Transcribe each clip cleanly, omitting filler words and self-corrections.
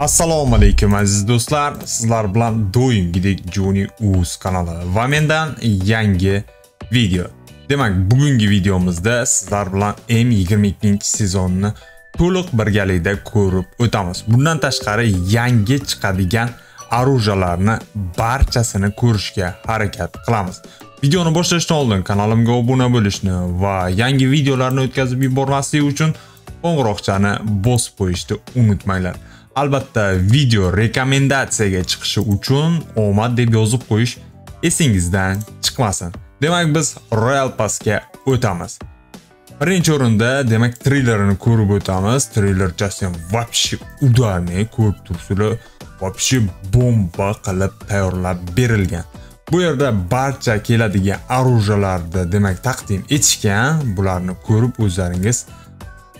Assalomu alaykum aziz do'stlar, sizlar bilan doimgidek Jony Uz kanali va mendan yangi video. Demak, bugungi videomizda sizlar bilan M22 sezonni to'liq birgalikda ko'rib o'tamiz. Bundan tashqari yangi chiqadigan arujalarni barchasini ko'rishga harakat qilamiz. Videoni boshlashdan oldin kanalimga obuna bo'lishni va yangi videolarni o'tkazib yubormaslik uchun qo'ng'iroqchani bosib qo'yishni unutmanglar. Albatta video rekomendatsiyaga chiqishi uchun omad deb yozib qo'yish esingizdan chiqmasin. Demak, biz Royal Passga o'tamiz. Birinchi o'rinda demak treylerini ko'rib o'tamiz. Treyler jasdan vobshe udarni ko'rib turibsizlar, vobshe bomba qilib tayyorlab berilgan. Bu yerda barcha keladigan arujalarni demak taqdim etishgan. Bularni ko'rib o'zlaringiz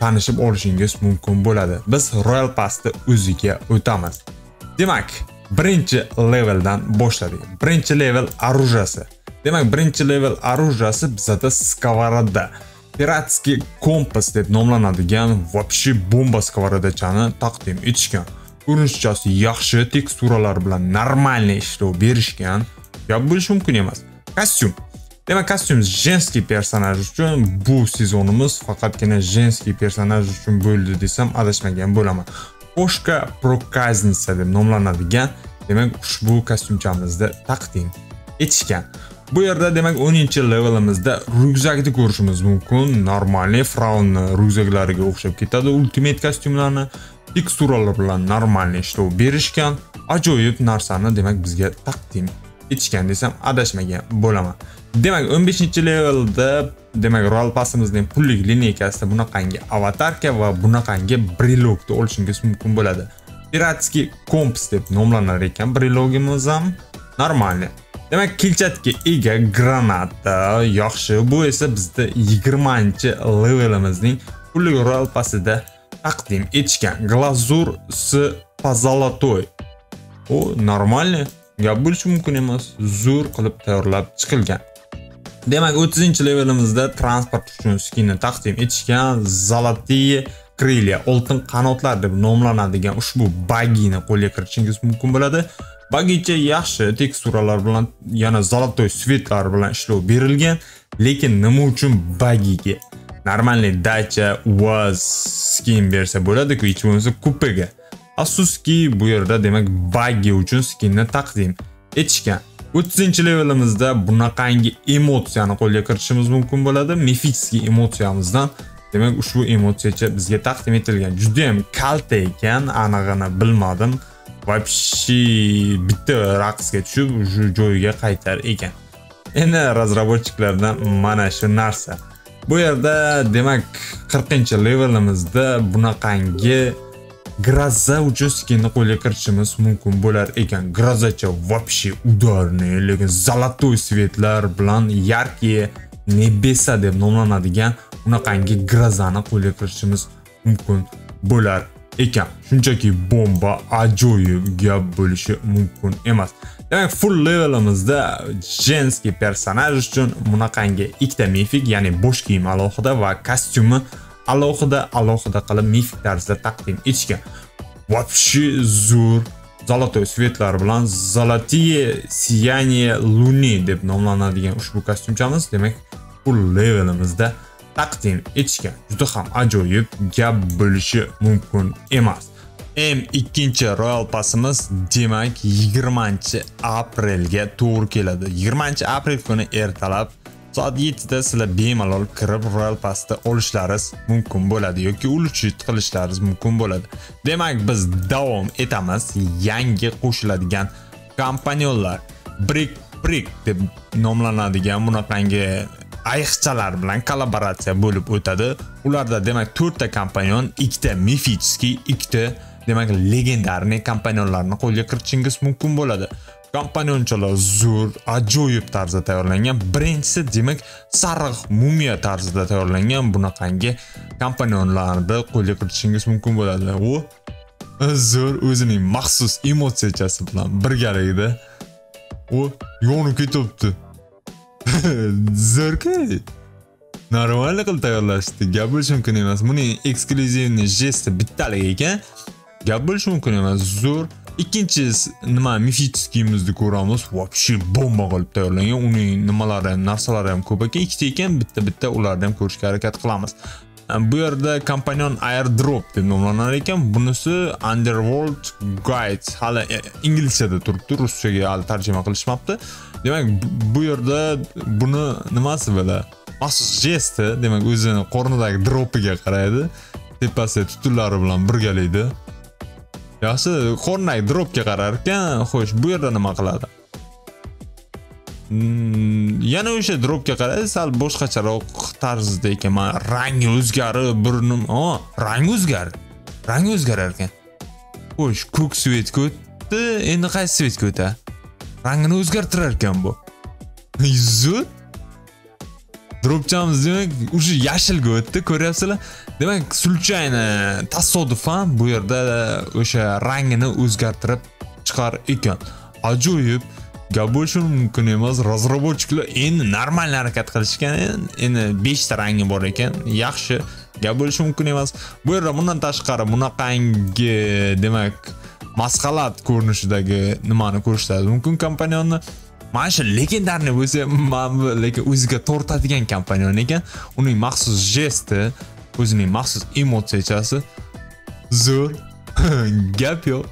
tanishib olishingiz mumkin bo'ladi. Biz Royal Passni o'ziga o'tamiz. Demak, birinchi leveldan boshladik. Birinchi level arujasi. Demak, birinchi level arujasi bizda Skovoroda. Piratskiy Kompas deb nomlanadigan vobshe bomba skavorodachani taqdim etishgan. Ko'rinishchasi yaxshi, teksturalar bilan normal ishlov berishgan. Ya bo'lish mumkin emas. Kostyum. Demak, kostyum jenskiy personaj uchun bu sezonimiz faqatgina jenskiy personaj uchun bo'ldi desam adashmagan bo'laman. Koshka prokazin deb nomlanadigan demak ushbu kostyumchamizda taqdim etishgan. Bu yerda demak 10-levelimizda ryukzakni ko'rishimiz mumkin. Normal Fraun ryukzaklariga o'xshab ketadi. Ultimate kostyumlarni teksturalar bilan normal ishlov berishgan. Ajoyib narsani demak bizga taqdim etishgan desam adashmagan bo'laman. Demak 15-levelda demak Royal Passimizning pullik lineykasida bunaqangi avatarka va bunaqangi brelogni olishingiz mumkin bo'ladi. Piratskiy Kompas deb nomlanar ekan brelogimiz ham normal. Demak, kilchatga ega granata yaxshi. Bu esa bizda 20-levelimizning pullik Royal Passida taqdim etishgan. Glazur s pozolotoy. O normal. Ya bo'lish mumkin emas, zo'r qilib tayyorlab chiqilgan. Demak, 30-levelimizda transport uchun skinni taqdim etishgan. Zolotiy Krylya, oltin qanotlar deb nomlanadigan ushbu bagini qo'lga kiritishingiz mumkin bo'ladi. Bagicha yaxshi teksturalar bilan, yana zolotoy svetlar bilan ishlov berilgan, lekin nima uchun bagiga normalni dacha was skin bersa bo'ladi-ku, hech bo'lmasa kupega. Afsuski bu yerda demak bagi uchun skinni taqdim etishgan. 30-levelimizda bunaqangi emotsiyani qo'lga kiritishimiz mumkin bo'ladi. Mifitskiy emotsiyamizdan demak ushbu emotsiyacha bizga taqdim etilgan. Juda ham kalta ekan, anig'ini bilmadim. Vobshe bitta raqsga tushib, o'sha joyiga qaytar ekan. Endi razrabochiklardan mana shu narsa. Bu yerda demak 40-levelimizda bunaqangi Graza uchun skinni qo'lga kiritishimiz mumkin bo'lar ekan. Grazacha vobshe udarni, lekin zolotoy svetlar bilan yarki nebesa deb nomlanadigan unaqangi grazani qo'lga kiritishimiz mumkin bo'lar ekan. Shunchaki bomba ajoyib gap bo'lishi mumkin emas. Demak, full levelimizda jenskiy personaj uchun bunaqangi ikkita mifik, ya'ni bosh kiyim alohida va kostyumi alohida qilib mifik tarzda taqdim etishgan. Vobshe zo'r zolotoy svetlar bilan Zolotiy siyaniye luni deb nomlanadigan ushbu kostyumchamiz demak full levelimizda taqdim etishgan. Juda ham ajoyib gap bo'lishi mumkin emas. M2 Royal Passimiz demak 20-aprelga to'g'ri keladi. 20-aprel kuni ertalab soat 7da sizlar bemalol kirib Royal Passni olishlaringiz mumkin bo'ladi yoki ulug' qilishlaringiz mumkin bo'ladi. Demak, biz davom etamiz. Yangi qo'shiladigan kompanionlar Brick deb nomlanadigan bunaqangi ayiqchalar bilan kollaboratsiya bo'lib o'tadi. Ularda demak 4 ta kompanion, 2 ta mifitskiy, 2 ta demak legendarniy kompanionlarni qo'lga kiritishingiz mumkin bo'ladi. Kompanionchalar zo'r, ajoyib tarzda tayyorlangan. Birinchisi demak sariq mumiya tarzida tayyorlangan bunaqangi kompanionlarni qo'lga kiritishingiz mumkin bo'ladi. U zo'r o'zining maxsus emotsiyasi bilan birgalikda u yonib ketibdi. Zo'rki. Normal qilib tayyorlashdi. Gap bo'lishi mumkin emas. Buning ekskluzivni jesti bittalik ekan. gap bo'lishi mumkin emas, zo'r. Ikkinchi nima, Mifitskiyimizni ko'ramiz. Vobshe bomba qilib tayyorlangan. Uning nimalari ham, narsalari ham ko'p ekan. Ikkita ekan, bitta-bitta ularni ham ko'rishga harakat qilamiz. Bu yerda Companion Airdrop deb nomlanar ekan. Bunisi Underworld Guides. Hali inglizchada turibdi, ruschaga hali tarjima qilishmabdi. Demak, bu yerda buni nimasi bo'ladi? Maxsus jesti, demak, o'zini qornidagi dropiga qaraydi. Tepasi tutunlari bilan birgalikda. Yaxshi, qornidagi dropga qarar ekan. Xo'sh, bu yerda nima qiladi? Yana o'sha dropga qaraydi, sal boshqacharoq tarzda ekan. Rangi o'zgarib, burnim, rang o'zgarar ekan. Xo'sh, ko'k svetga o'tdi, endi qaysi svetga o'tadi? Rangini o'zgartirar ekan bu. Yuz dropchamiz demak, o'sha yashilga o'tdi, ko'ryapsizlar? Demak, Sulchayn Ta'sodov ham bu yerda o'sha rangini o'zgartirib chiqar ekan. Ajoyib, gap bo'lishi mumkin emas. Razrabochiklar endi normal harakat qilishgan. Endi 5 ta rangi bor ekan. Yaxshi, gap bo'lishi mumkin emas. Bu yerda bundan tashqari bunaqangi, demak, masxalat ko'rinishidagi nimani ko'rishingiz mumkin kompaniyani. Mana shu legendarni bo'lsa, lekin o'ziga tortadigan kompaniyon ekan. Uning maxsus jesti, o'zining maxsus emotsiyasi zo'r. Gap yo'q.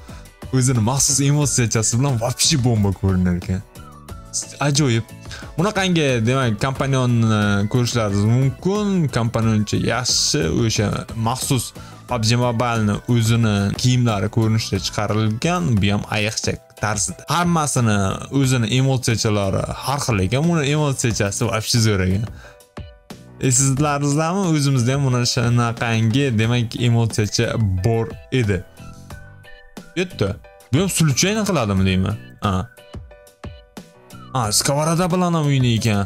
O'zining maxsus emotsiyasi bilan vobshe bomba ko'rinar ekan. Ajoyib. Bunaqangi, demak, kompaniyonni ko'rishlaringiz mumkin. Kompaniyoncha yaxshi, o'sha maxsus PUBG Mobile'ni o'zini kiyimlari ko'rinishda chiqarilgan, bu ham ayiqchak tarzida. Hammasini o'zini emotsiyalari har xil ekan, uning emotsiyasi vobshe zo'r ekan. Sizlaringizmi o'zimizda ham mana shunaqangi, demak, emotsiyacha bor edi. Bitta. Bu ham Sulchayn qiladimi deyman? Skovoroda bilan ham o'ynaygan.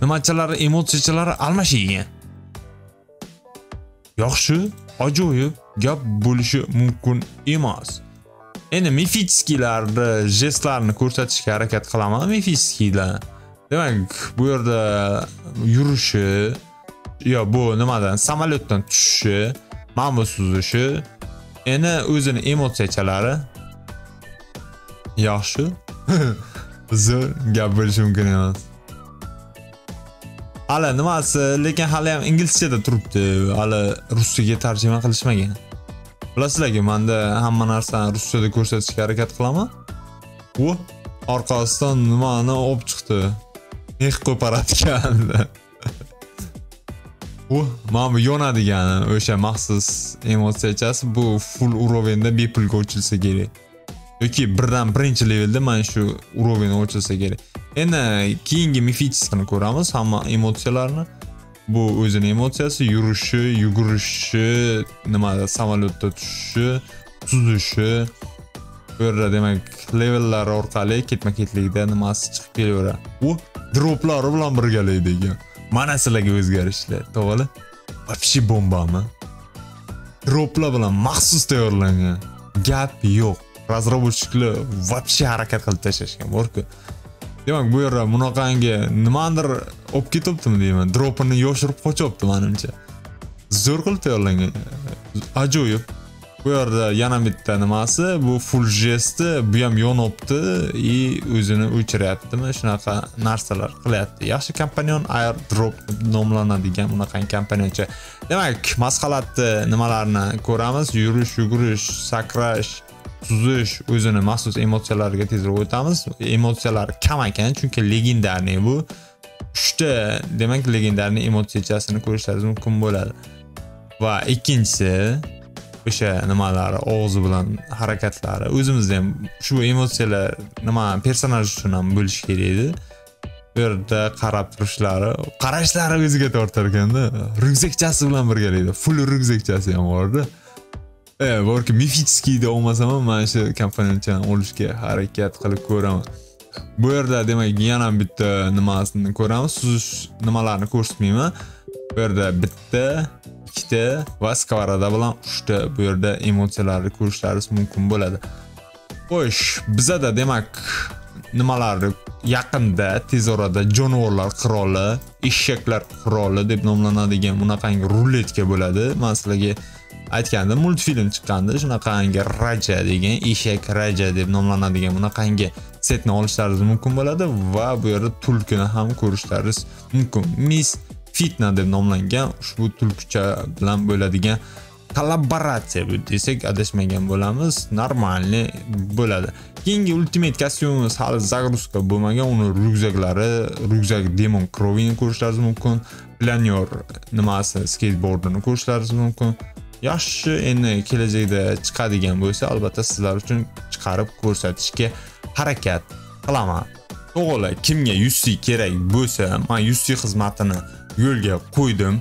Nimachalari, emotsiyalari almashgan. Yaxshi, ajoyib, gap bo'lishi mumkin emas. Endi Mifitskiylarning jestlarini ko'rsatishga harakat qilaman. Mifitskiylar, demak, bu yerda yurishi, yo bu nimadan, samolyotdan tushishi, ma'mu suzishi, endi o'zini emotsiyalari yaxshi. Zo'r, gap bo'lishi mumkin emas. Hali nimasi, lekin hali ham inglizchada turibdi. Hali ruschaga tarjima qilishmagan. Bilasizlar-ku, menda hamma narsani ruschada ko'rsatishga harakat qilaman. U orqasidan nimani olib chiqdi? Neh ko'paratgan. U mana bu yonadigan o'sha maxsus emotsiyasi, bu full urovenda bepulga o'chilsa kerak. Yoki birdan birinchi levelda mana shu uroveni o'chilsa kerak. Endi keyingi Mifitskiyni ko'ramiz, hamma emotsiyalarni. Bu o'zining emotsiyasi, yurishi, yugurishi, nimada, samolyotda tushishi, suzishi. Ko'ra, demak, levellar orqali ketma-ketlikda nimasi chiqib kelaveradi. U droplari bilan birgalikda ekan. Mana sizlarga o'zgarishlar, to'g'rimi? Vobshe bombami? Droplar bilan maxsus tayyorlangan. Gap yo'q. Razrabochiklar vobshe harakat qilib tashlashgan, borku. Demak, bu yerda bunaqangi nimadir olib ketibdimi deyman. Dropini yoshirib qochibdi menimcha. Zo'r qilib tayyorlangan. Ajoyib. Bu yerda yana bitta nimasi, bu full jesti, bu ham yonibdi i o'zini o'chiryaptimi, shunaqa narsalar qilyapti. Yaxshi, kompanion airdrop nomlanadigan bunaqangi kompaniyacha. Demak, masxalatni nimalarni ko'ramiz? Yurish, yugurish, sakrash, suzish, o'zini maxsus emotsiyalarga tezroq o'tamiz. Emotsiyalar kam ekan, chunki legendarni bu. 3 ta, demak, legendarning emotsiyasini ko'rishingiz mumkin bo'ladi. Va ikkinchisi o'sha nimalari, og'zi bilan harakatlari. O'zimizda ham shu emotsiyalar nima personaj uchun ham bo'lish kerak edi. Bu yerda qarab turishlari, qarashlari o'ziga tortar ekanda, ryukzakchasi bilan birgalikda, full ryukzakchasi ham bordi. Borki Mifitskiyda olmasam ham mana shu komponentchani olishga harakat qilib ko'raman. Bu yerda, demak, yana bitta nimasini ko'ramiz. Suzish nimalarni ko'rsatmayman. Bu yerda bitta, ikkita va skovoroda bilan 3 ta bu yerda emotsiyalarni ko'rishlaringiz mumkin bo'ladi. Xo'sh, bizada, demak, nimalarni yaqinda tez orada jonivorlar qiroli, eshaklar qiroli deb nomlanadigan bunaqangi ruletka bo'ladi. Men sizlarga aytganda multfilm chiqqanda shunaqangi Raja degan eshak Raja deb nomlanadigan bunaqangi setni olishlaringiz mumkin bo'ladi va bu yerda tulkini ham ko'rishlaringiz mumkin. Mis Fitna deb nomlangan ushbu tulkicha bilan bo'ladigan kollaboratsiya bu desak adashmagan bo'lamiz, normalni bo'ladi. Keyingi ultimate kostyumimiz hali zagruzka bo'lmagan, uni ryukzaklari, ryukzak demon krovini ko'rishlaringiz mumkin, planyor nimasi skateboardini ko'rishlaringiz mumkin. Yaxshi, endi kelajakda chiqadigan bo'lsa, albatta sizlar uchun chiqarib ko'rsatishga harakat qilaman. To'g'ri, kimga UC kerak bo'lsa, men UC xizmatini yo'lga qo'ydim.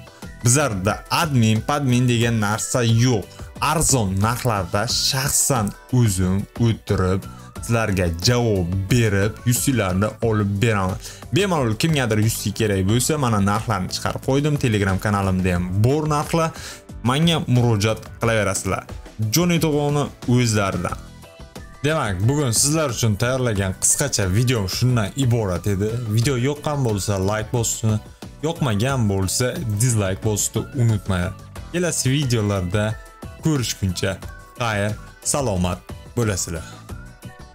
Bizlarda admin, padmin degan narsa yo'q. Arzon narxlarda shaxsan o'zim o'tirib, sizlarga javob berib, UC'larni olib beraman. Bemalol kimgadir UC kerak bo'lsa, mana narxlarni chiqarib qo'ydim. Telegram kanalimda ham bor narxlar. Menga murojaat qilaverasizlar. Jony Uz o'zlaridan. Demak, bugun sizlar uchun tayyorlagan qisqacha video shundan iborat edi. Video yoqqan bo'lsa like bosishni, yoqmagan bo'lsa dislike bosishni unutmang. Kelasi videolarda ko'rishguncha, xayr, salomat bo'lasizlar.